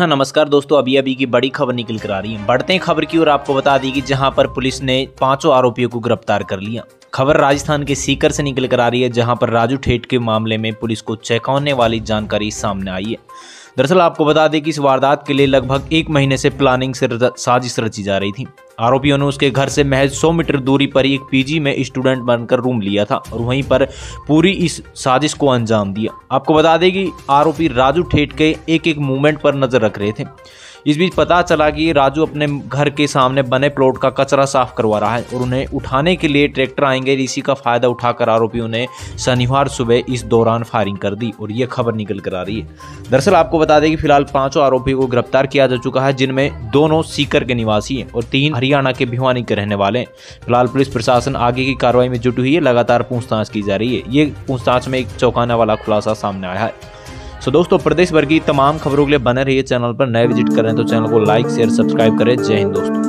हाँ नमस्कार दोस्तों, अभी अभी की बड़ी खबर निकल कर आ रही है। बढ़ते हैं खबर की ओर, आपको बता दी कि जहां पर पुलिस ने 5 आरोपियों को गिरफ्तार कर लिया। खबर राजस्थान के सीकर से निकल कर आ रही है, जहां पर राजू ठेठ के मामले में पुलिस को चौंकाने वाली जानकारी सामने आई है। दरअसल आपको बता दें कि इस वारदात के लिए लगभग 1 महीने से प्लानिंग से साजिश रची जा रही थी। आरोपियों ने उसके घर से महज 100 मीटर दूरी पर एक पीजी में स्टूडेंट बनकर रूम लिया था और वहीं पर पूरी इस साजिश को अंजाम दिया। आपको बता दें कि आरोपी राजू ठेठ के एक मूवमेंट पर नजर रख रहे थे। इस बीच पता चला कि राजू अपने घर के सामने बने प्लॉट का कचरा साफ करवा रहा है और उन्हें उठाने के लिए ट्रैक्टर आएंगे। इसी का फायदा उठाकर आरोपियों ने शनिवार सुबह इस दौरान फायरिंग कर दी और ये खबर निकल कर आ रही है। दरअसल आपको बता दें कि फिलहाल 5 आरोपियों को गिरफ्तार किया जा चुका है, जिनमें 2 सीकर के निवासी हैं और 3 हरियाणा के भिवानी के रहने वाले हैं। फिलहाल पुलिस प्रशासन आगे की कार्रवाई में जुटी हुई है, लगातार पूछताछ की जा रही है। ये पूछताछ में एक चौंकाने वाला खुलासा सामने आया है। सो दोस्तों, प्रदेश भर की तमाम खबरों के लिए बने रहिए चैनल पर। नए विजिट करें तो चैनल को लाइक शेयर सब्सक्राइब करें। जय हिंद दोस्तों।